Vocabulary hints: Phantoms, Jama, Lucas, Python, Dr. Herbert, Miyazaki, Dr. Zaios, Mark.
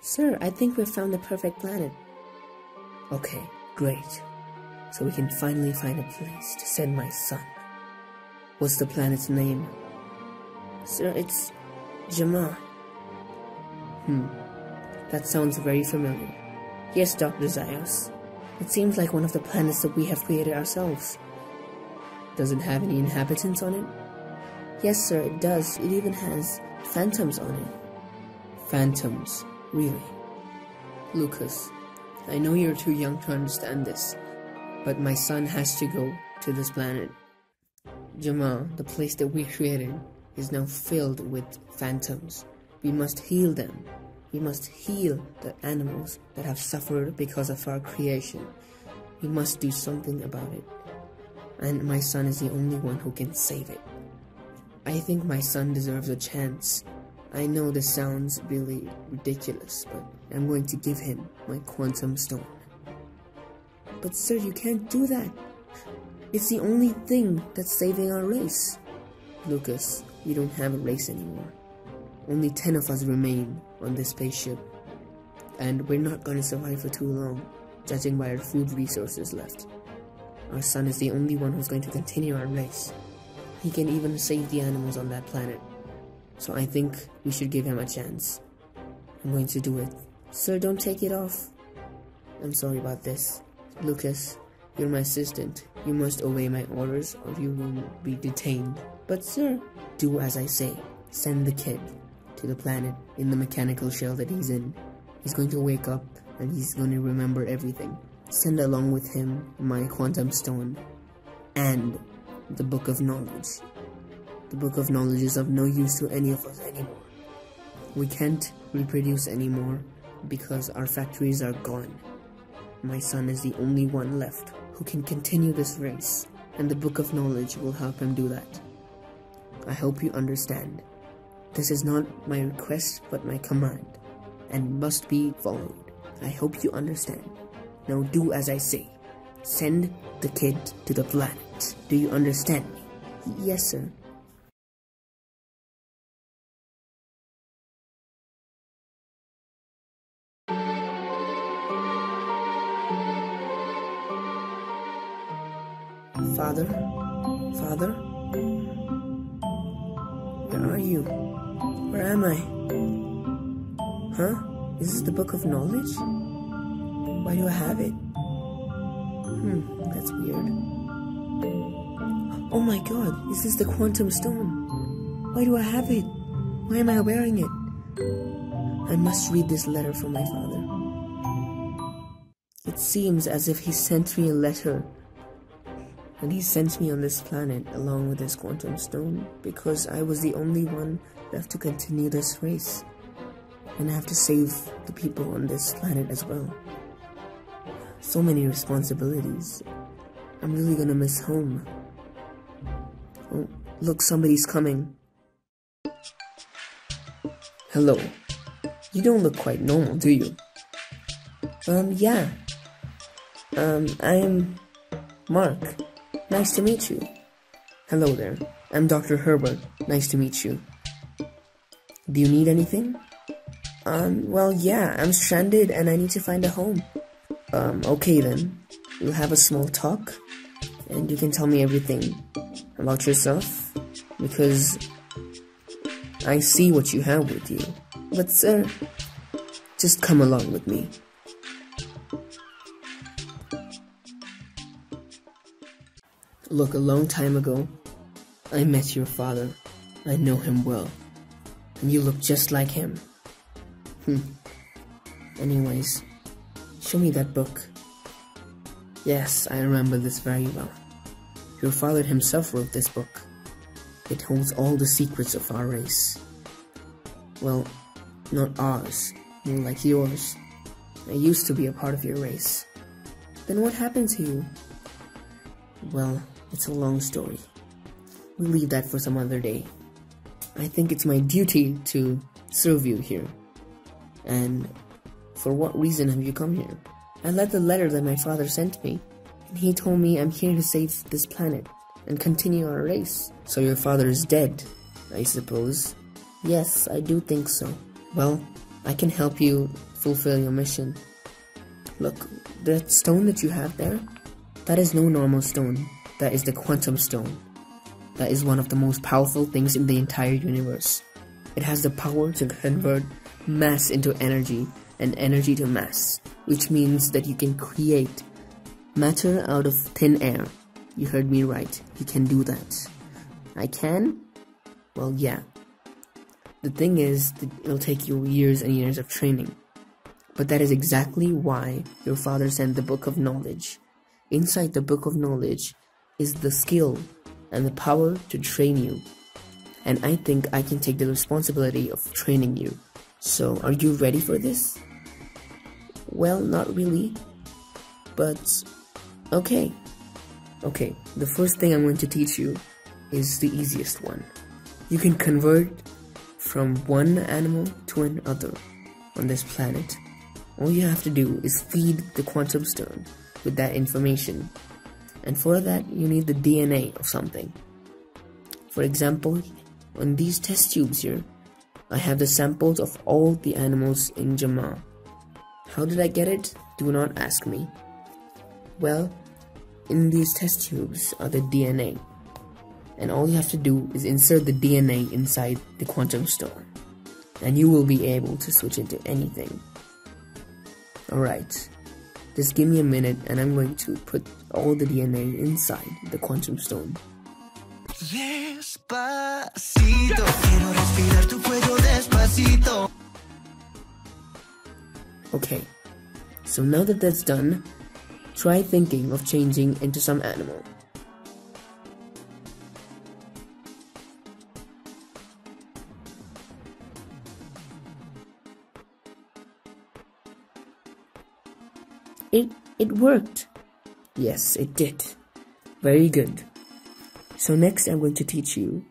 Sir, I think we've found the perfect planet. Okay, great. So we can finally find a place to send my son. What's the planet's name? Sir, it's Jama. That sounds very familiar. Yes, Dr. Zaios. It seems like one of the planets that we have created ourselves. Does it have any inhabitants on it? Yes, sir, it does. It even has phantoms on it. Phantoms. Really? Lucas, I know you're too young to understand this, but my son has to go to this planet. Jama, the place that we created, is now filled with phantoms. We must heal them. We must heal the animals that have suffered because of our creation. We must do something about it. And my son is the only one who can save it. I think my son deserves a chance. I know this sounds really ridiculous, but I'm going to give him my quantum stone. But sir, you can't do that. It's the only thing that's saving our race. Lucas, we don't have a race anymore. Only 10 of us remain on this spaceship. And we're not going to survive for too long, judging by our food resources left. Our son is the only one who's going to continue our race. He can even save the animals on that planet. So I think we should give him a chance. I'm going to do it. Sir, don't take it off. I'm sorry about this. Lucas, you're my assistant. You must obey my orders or you will be detained. But sir, do as I say. Send the kid to the planet in the mechanical shell that he's in. He's going to wake up and he's going to remember everything. Send along with him my quantum stone and the book of knowledge. The Book of Knowledge is of no use to any of us anymore. We can't reproduce anymore because our factories are gone. My son is the only one left who can continue this race, and the Book of Knowledge will help him do that. I hope you understand. This is not my request but my command, and must be followed. I hope you understand. Now do as I say. Send the kid to the planet. Do you understand me? Yes, sir. Father? Where are you? Where am I? Huh? Is this the Book of Knowledge? Why do I have it? That's weird. Oh my god, is this the Quantum Stone? Why do I have it? Why am I wearing it? I must read this letter from my father. It seems as if he sent me a letter. And he sent me on this planet along with his quantum stone because I was the only one left to continue this race. And I have to save the people on this planet as well. So many responsibilities. I'm really gonna miss home. Oh, look, somebody's coming. Hello. You don't look quite normal, do you? Yeah. I'm Mark. Nice to meet you. Hello there. I'm Dr. Herbert. Nice to meet you. Do you need anything? Well, yeah, I'm stranded and I need to find a home. Okay then. We'll have a small talk and you can tell me everything about yourself because I see what you have with you. But sir, just come along with me. Look, a long time ago, I met your father. I know him well. And you look just like him. Anyways, Show me that book. Yes, I remember this very well. Your father himself wrote this book. It holds all the secrets of our race. Well, not ours, more like yours. I used to be a part of your race. Then what happened to you? Well, it's a long story. We'll leave that for some other day. I think it's my duty to serve you here. And for what reason have you come here? I read the letter that my father sent me, and he told me I'm here to save this planet and continue our race. So your father is dead, I suppose. Yes, I do think so. Well, I can help you fulfill your mission. Look, that stone that you have there, that is no normal stone. That is the quantum stone. That is one of the most powerful things in the entire universe. It has the power to convert mass into energy and energy to mass, which means that you can create matter out of thin air. You heard me right. You can do that. I can? Well, yeah. The thing is, it'll take you years and years of training. But that is exactly why your father sent the Book of Knowledge. Inside the Book of Knowledge is the skill and the power to train you. And I think I can take the responsibility of training you. So, are you ready for this? Well, not really. But, okay. Okay, the first thing I'm going to teach you is the easiest one. You can convert from one animal to another on this planet. All you have to do is feed the quantum stone with that information, and for that you need the DNA of something. For example, on these test tubes here, I have the samples of all the animals in Jama. How did I get it? Do not ask me. Well, in these test tubes are the DNA, and all you have to do is insert the DNA inside the quantum stone, and you will be able to switch into anything. Alright, just give me a minute and I'm going to put all the DNA inside the quantum stone. Okay, so now that that's done, try thinking of changing into some animal. It worked. Yes, it did. Very good. So next I'm going to teach you